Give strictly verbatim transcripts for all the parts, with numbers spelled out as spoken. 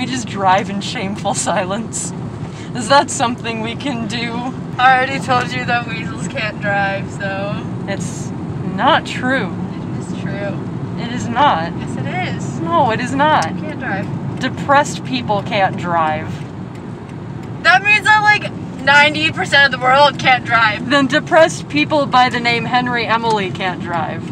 we just drive in shameful silence? Is that something we can do? I already told you that weasels can't drive, so... It's not true. It is true. It is not. Yes, it is. No, it is not. You can't drive. Depressed people can't drive. That means that, like, ninety percent of the world can't drive. Then depressed people by the name Henry Emily can't drive.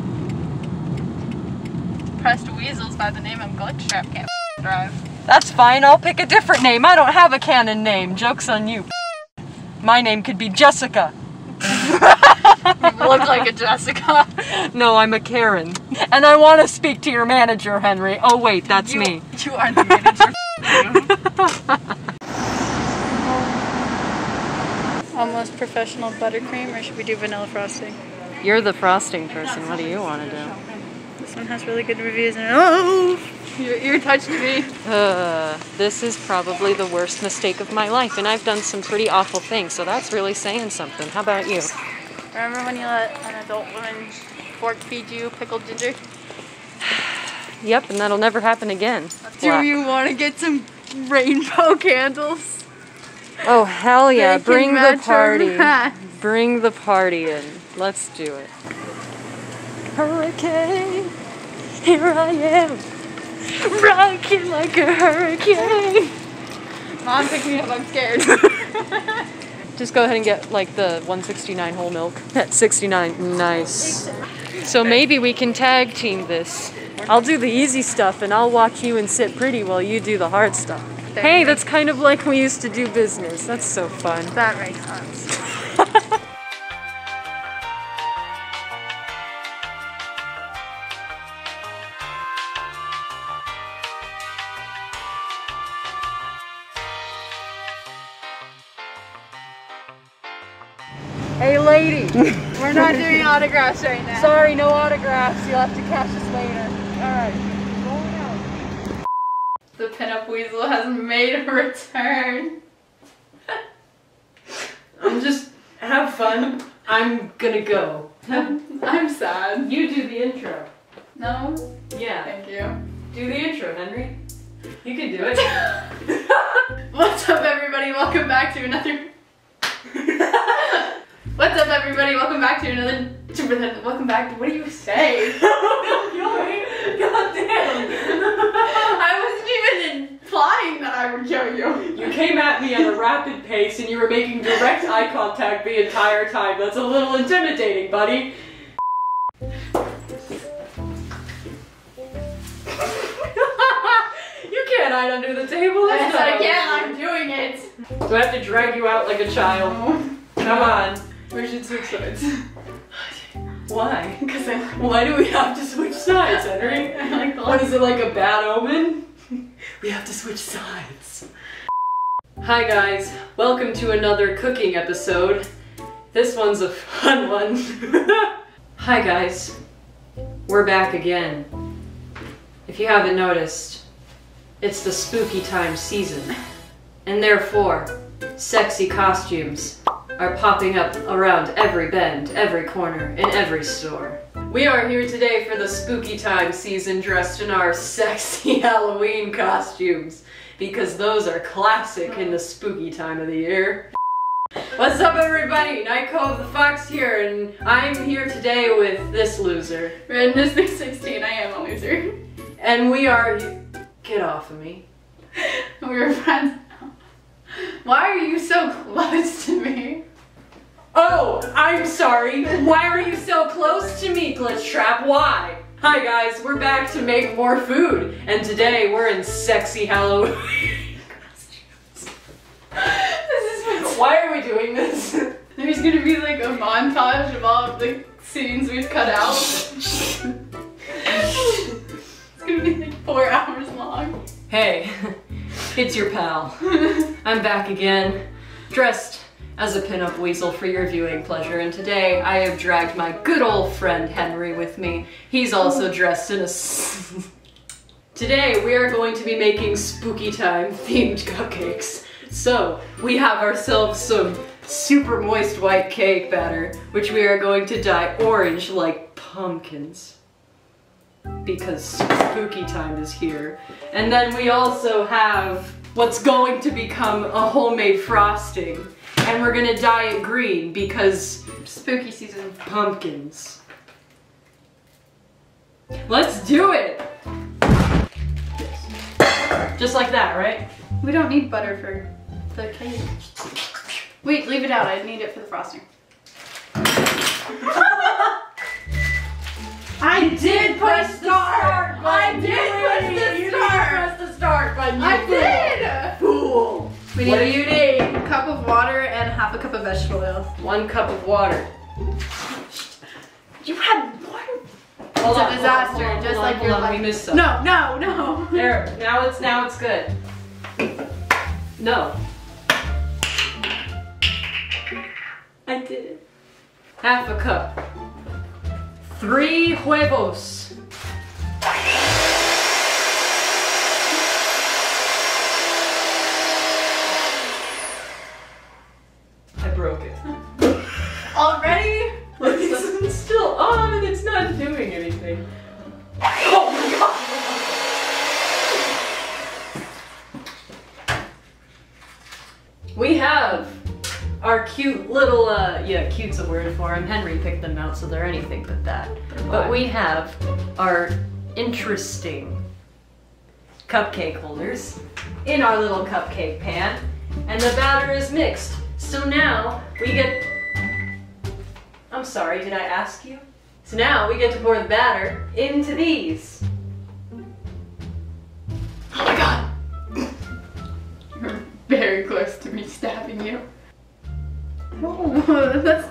Depressed weasels by the name of Glitchtrap can't drive. That's fine, I'll pick a different name. I don't have a canon name. Joke's on you. My name could be Jessica. You look like a Jessica. No, I'm a Karen. And I want to speak to your manager, Henry. Oh wait, that's you, me. You are the manager. Almost professional buttercream, or should we do vanilla frosting? You're the frosting person. What do you want to do? This one has really good reviews. And oh, your ear touched me. Uh, this is probably the worst mistake of my life, and I've done some pretty awful things, so that's really saying something. How about you? Remember when you let an adult woman fork feed you pickled ginger? Yep, and that'll never happen again. Do wow. You want to get some rainbow candles? Oh, hell yeah. Bring the party. Bring the party in. Let's do it. Hurricane, here I am, rocking like a hurricane. Mom, pick me up, I'm scared. Just go ahead and get like the one sixty-nine whole milk. That's sixty-nine, nice. So maybe we can tag team this. I'll do the easy stuff and I'll watch you and sit pretty while you do the hard stuff. Hey, that's kind of like we used to do business. That's so fun. That makes sense. Hey lady, we're not doing autographs right now. Sorry, no autographs. You'll have to catch us later. All right, the pinup weasel has made a return. I'm just have fun. I'm gonna go. I'm sad. You do the intro. No. Yeah. Thank you. Do the intro, Henry. You can do it. What's up, everybody? Welcome back to another. What's up, everybody? Welcome back to another. Welcome back. What do you say? God damn. I wasn't even implying that I would yo yo. You came at me at a rapid pace, and you were making direct eye contact the entire time. That's a little intimidating, buddy. You can't hide under the table. Yes, I can. I'm doing it. Do I have to drag you out like a child? No. Come on. We should switch sides. Why? Because I like Why do we have to switch sides, Henry? I like what is it, like a bad omen? We have to switch sides. Hi guys, welcome to another cooking episode. This one's a fun one. Hi guys, we're back again. If you haven't noticed, it's the spooky time season, and therefore, sexy costumes are popping up around every bend, every corner, in every store. We are here today for the spooky time season dressed in our sexy Halloween costumes, because those are classic in the spooky time of the year. What's up, everybody? NightCove of the Fox here, and I'm here today with this loser. Randomness three sixteen, I am a loser. And we are... Get off of me. We're friends now. Why are you so close to me? Oh, I'm sorry. Why are you so close to me, Glitchtrap? Why? Hi guys, we're back to make more food, and today we're in sexy Halloween costumes. This is why are we doing this? There's gonna be like a montage of all of the scenes we've cut out. It's gonna be like four hours long. Hey, it's your pal. I'm back again, dressed as a pinup weasel for your viewing pleasure, and today I have dragged my good old friend Henry with me. He's also dressed in a s Today we are going to be making spooky time themed cupcakes. So we have ourselves some super moist white cake batter, which we are going to dye orange like pumpkins. because spooky time is here. And then we also have what's going to become a homemade frosting. And we're gonna dye it green because spooky season, pumpkins. Let's do it! Just like that, right? We don't need butter for the cake. Wait, leave it out. I need it for the frosting. I did press the start! I did press the start button! I did! Fool! We need, what do you need? A cup of water and half a cup of vegetable oil. One cup of water. You had water? Hold it's on, a disaster, hold on, hold on, just hold on, like your life. We missed some. No, no, no. There, now it's now it's good. No. I did it. Half a cup. Three huevos. I broke it. Already? It's still on and it's not doing anything. Oh my god! We have our cute little, uh, yeah, cute's a word for him. Henry picked them out, so they're anything but that. But we have our interesting cupcake holders in our little cupcake pan, and the batter is mixed. So now we get, I'm sorry, did I ask you? So now we get to pour the batter into these. Oh my god! You're very close to me stabbing you. No, that's,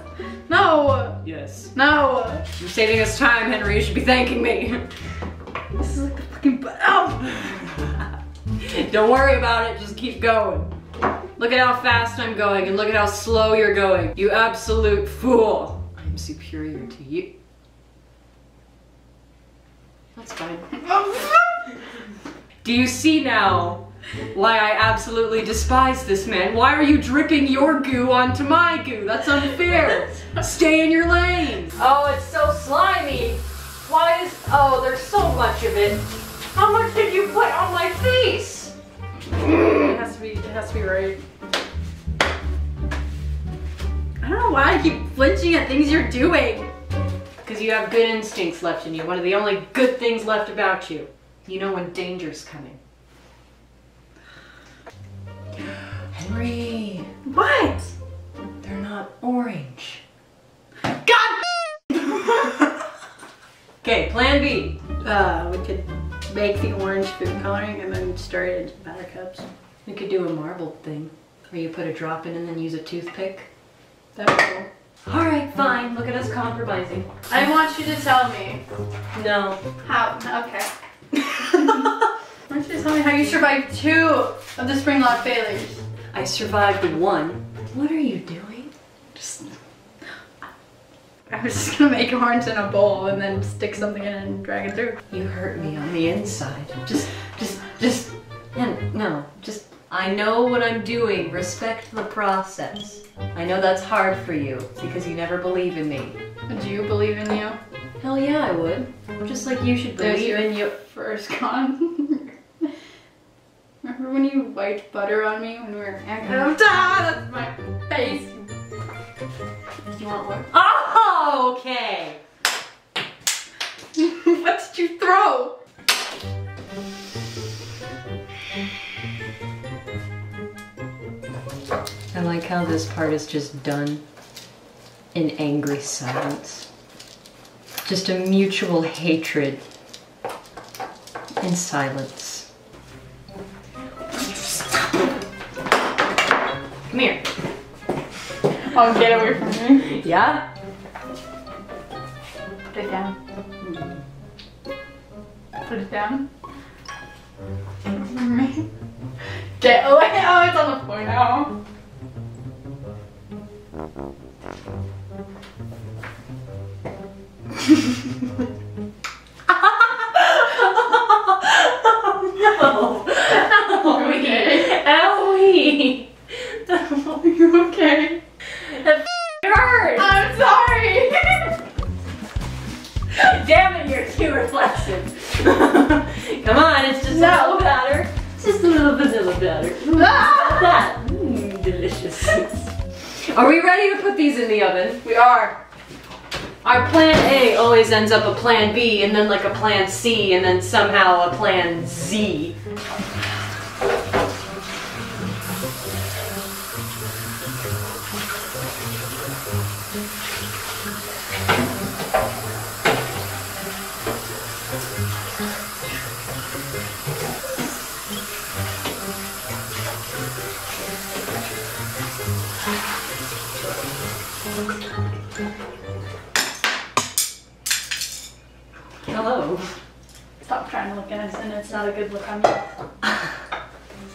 no! Yes. No! You're saving us time, Henry, you should be thanking me! This is like the fucking butt. Oh. Don't worry about it, just keep going. Look at how fast I'm going, and look at how slow you're going. You absolute fool! I'm superior to you. That's fine. Do you see now why I absolutely despise this man? Why are you dripping your goo onto my goo? That's unfair. Stay in your lane. Oh, it's so slimy. Why is, oh, there's so much of it. How much did you put on my face? It has to be, it has to be right. I don't know why I keep flinching at things you're doing. Because you have good instincts left in you. One of the only good things left about you. You know when danger's coming. Henry! What? They're not orange. God! Okay, plan B. Uh, we could make the orange food coloring and then stir it into batter cups. We could do a marbled thing, where you put a drop in and then use a toothpick. That'd be cool. Alright, fine. Look at us compromising. I want you to tell me. No. How? Okay. Why don't you tell me how you survived two of the spring lock failures? I survived one. What are you doing? Just... I was just gonna make orange in a bowl and then stick something in and drag it through. You hurt me on the inside. Just, just, just... No, just... I know what I'm doing. Respect the process. I know that's hard for you because you never believe in me. Do you believe in you? Hell yeah, I would. Just like you should believe There's your in your first con. Remember when you wiped butter on me when we were acting? Ah, that's my face! You want one? Oh, okay! What did you throw? I like how this part is just done in angry silence. Just a mutual hatred in silence. Come here. Oh, get away from me. Yeah? Put it down. Put it down. Get away! Oh, it's on the floor now. Oh, no! Owie! Okay. Owie! Are you okay? That f***ing hurt! I'm sorry! Damn it, you're too reflexive. little vanilla batter. Ah! That. Mm, delicious. Are we ready to put these in the oven? We are. Our plan A always ends up a plan B, and then like a plan C, and then somehow a plan Z. Hello. Stop trying to look at us, and it's not a good look on me.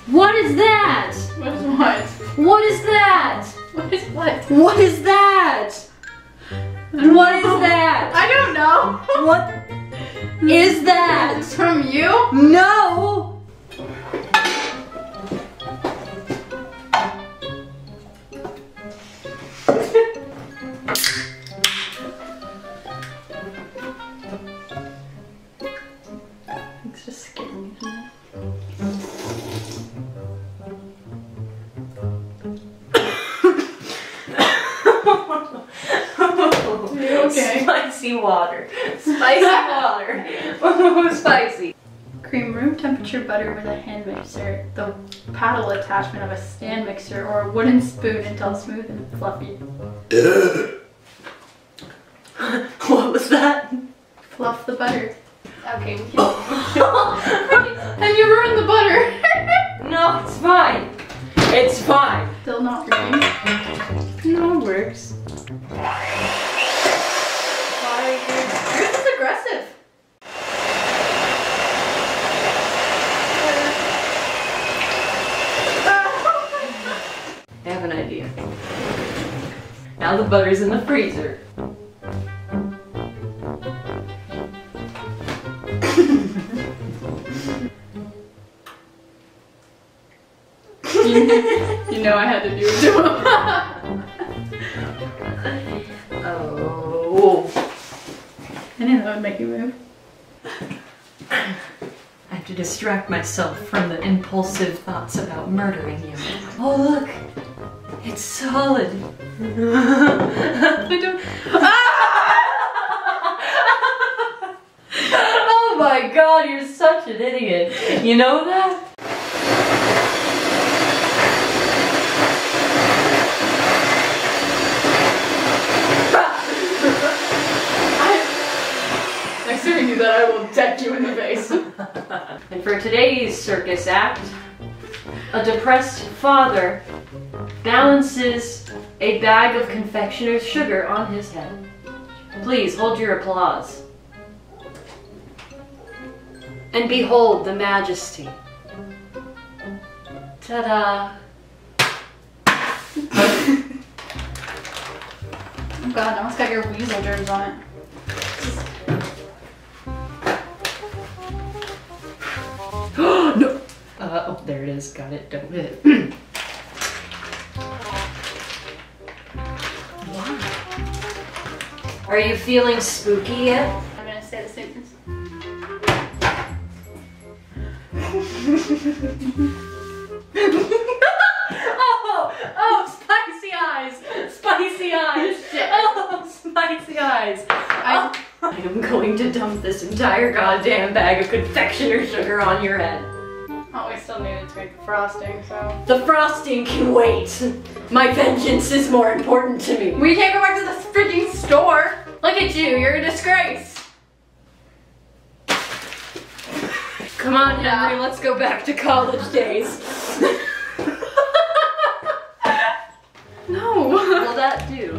What is that? What is what? What is that? What is what? What is that? What is that? I don't know. What is that? Is it from you? No. Okay. Spicy water. Spicy water. Oh, spicy. Cream room temperature butter with a hand mixer, the paddle attachment of a stand mixer, or a wooden spoon until smooth and fluffy. What was that? Fluff the butter. Okay, we can. And you ruined the butter. No, it's fine. It's fine. Still not green. No, it works. This is aggressive. I have an idea. Now the butter's in the freezer. You know I had to do it to him. Oh. I didn't know it would make you move. I have to distract myself from the impulsive thoughts about murdering you. Oh look! It's solid! I don't... Ah! Oh my god, you're such an idiot! You know that? That I will deck you in the face. And for today's circus act, a depressed father balances a bag of confectioner's sugar on his head. Please hold your applause. And behold the majesty. Ta-da! Oh god, I almost got your weasel germs on it. No! Uh, oh, there it is. Got it. Don't hit it. Are you feeling spooky yet? I'm gonna say the sentence. Oh! Oh! Spicy eyes! Spicy eyes! Oh! Spicy eyes! I I am going to dump this entire goddamn bag of confectioner sugar on your head. Oh, we still need to make the frosting, so... The frosting can wait! My vengeance is more important to me. We can't go back to the freaking store! Look at you, you're a disgrace! Come on, yeah. Henry, let's go back to college days. No! What will that do?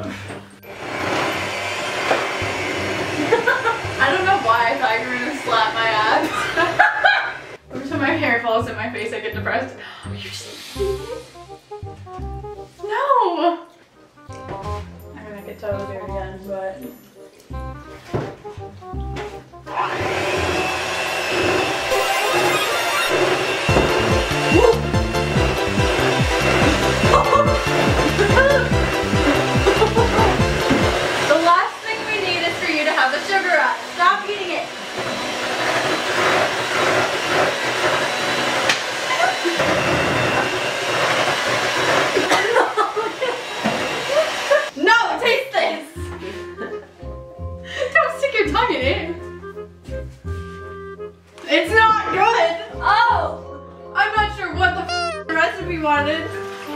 I don't know why I thought you were gonna slap my ass. Every time my hair falls in my face, I get depressed. Oh, you're serious? No! I mean, I could totally do it again, but. Stop eating it! wanted,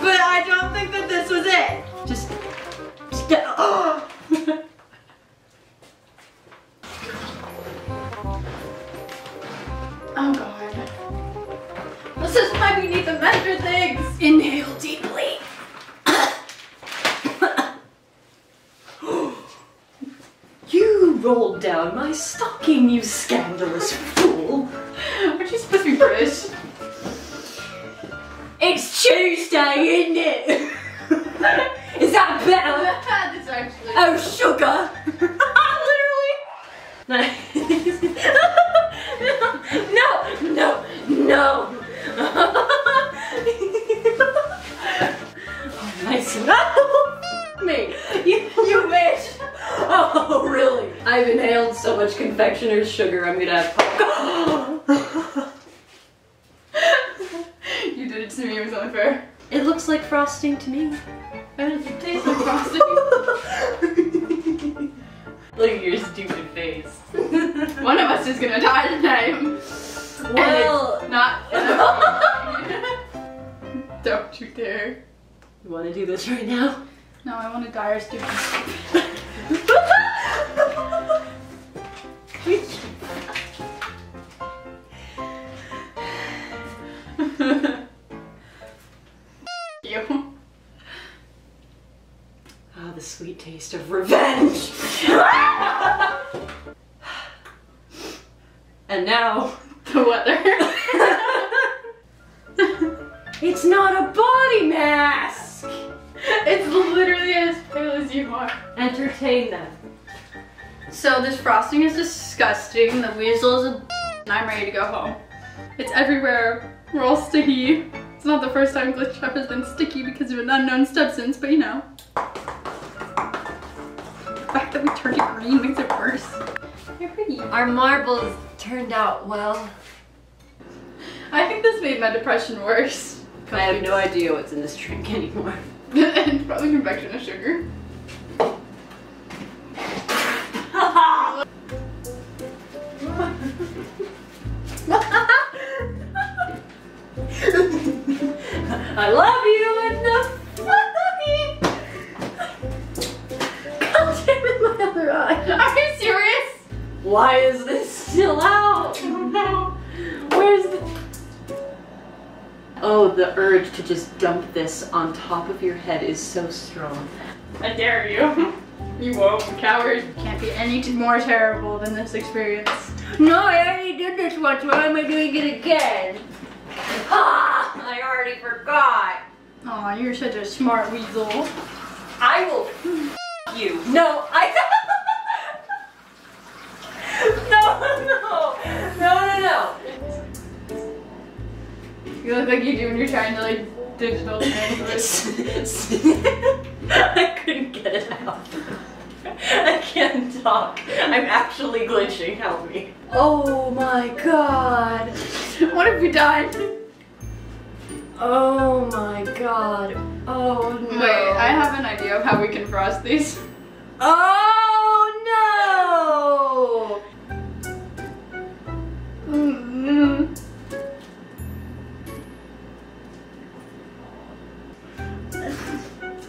but I don't think that this was it. Just, just get, oh. Oh God. This is why we need to measure things. Inhale deeply. You rolled down my stocking, you scandalous fool. Aren't you supposed to be British? It's Tuesday, isn't it? Is that better? It's actually. Oh, sugar. Literally. No, no, no. Oh, nice enough. Me. You, you wish. Oh, really? I've inhaled so much confectioner's sugar, I'm gonna have popcorn. You did it to me, it was only fair. It looks like frosting to me. It tastes like frosting. Look at your stupid face. One of us is gonna die tonight. Well, it's not. Don't you dare. You wanna do this right now? No, I wanna die or stupid. You. Ah, the sweet taste of revenge. And now, the weather. It's not a body mask! It's literally as pale as you are. Entertain them. So this frosting is disgusting, the weasel is a and I'm ready to go home. It's everywhere, we're all sticky. It's not the first time Glitchtrap has been sticky because of an unknown substance, but you know. The fact that we turned it green makes it worse. They're pretty. Our marbles turned out well. I think this made my depression worse. I have no idea what's in this drink anymore. And probably confectioner's sugar. I love you and the fucking. God damn it, my other eye. Are you serious? Why is this still out? I don't know. Where's the. Oh, the urge to just dump this on top of your head is so strong. I dare you. You won't, coward. Can't be any more terrible than this experience. No, I already did this once. Why am I doing it again? Ah, I already forgot. Aw, you're such a smart weasel. I will f you. No, I. No, no, no, no, no. You look like you do when you're trying to like digital translate. I couldn't get it out. I can't talk. I'm actually glitching. Help me. Oh my God. What if we died? Oh my God. Oh no. Wait, I have an idea of how we can frost these. Oh no! Mm-hmm.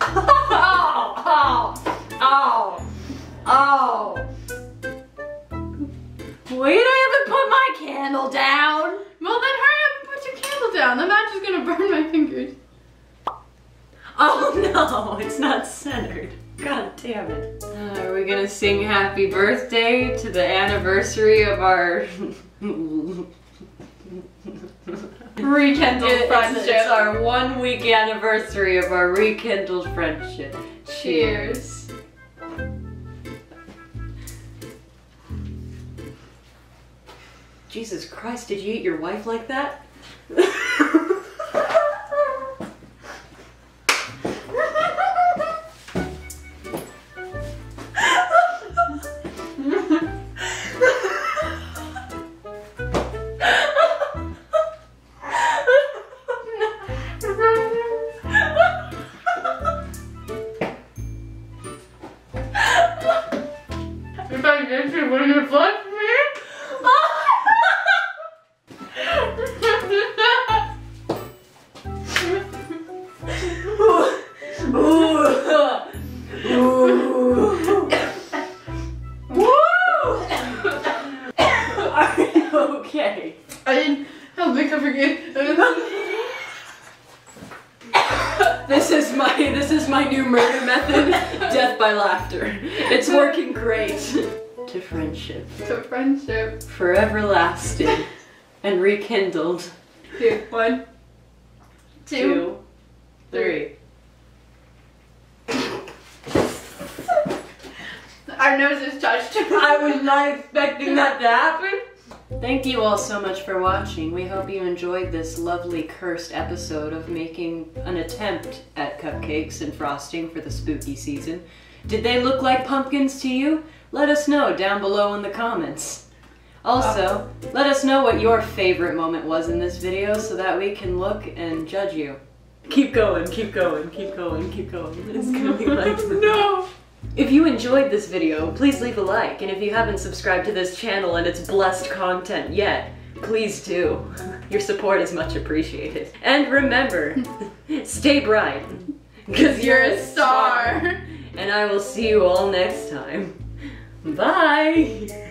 Oh, oh, oh, oh. Wait, I haven't put my candle down. Well, then hurry up and put your candle down. The match is gonna burn my fingers. Oh no, it's not centered. God damn it. Uh, are we gonna sing happy birthday to the anniversary of our rekindled it, friendship? It's, it's our one week anniversary of our rekindled friendship. Cheers. Jesus Christ, did you eat your wife like that? What are you blood for me? is my this is my new murder method, death by laughter. It's working great. To friendship. To friendship. Forever lasting and rekindled. Here, one, two, two three. Our noses touched. I was not expecting that to happen. Thank you all so much for watching. We hope you enjoyed this lovely cursed episode of making an attempt at cupcakes and frosting for the spooky season. Did they look like pumpkins to you? Let us know down below in the comments. Also, let us know what your favorite moment was in this video so that we can look and judge you. Keep going, keep going, keep going, keep going. It's gonna be like this. No! If you enjoyed this video, please leave a like, and if you haven't subscribed to this channel and its blessed content yet, please do. Your support is much appreciated. And remember, stay bright, because you're a star! And I will see you all next time. Bye!